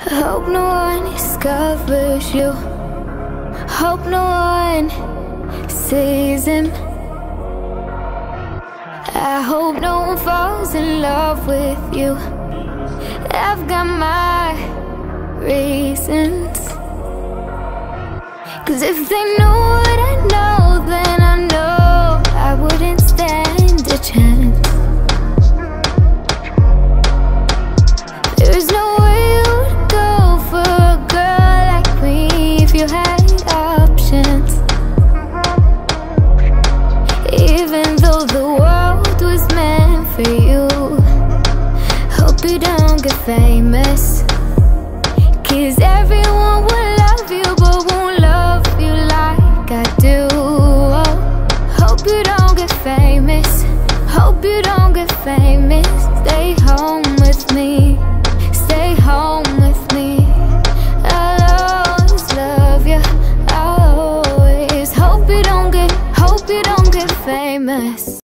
I hope no one discovers you. Hope no one sees him. I hope no one falls in love with you. I've got my reasons, 'cause if they knew what I know, then I know I wouldn't stand a chance. There's no way you would go for a girl like me if you had options. Even though the world was meant for you, hope you don't get famous, 'cause everyone will love you but won't love you like I do. Oh, hope you don't get famous, hope you don't get famous. Stay home with me, stay home with me. I'll always love you, I'll always. Hope you don't get famous.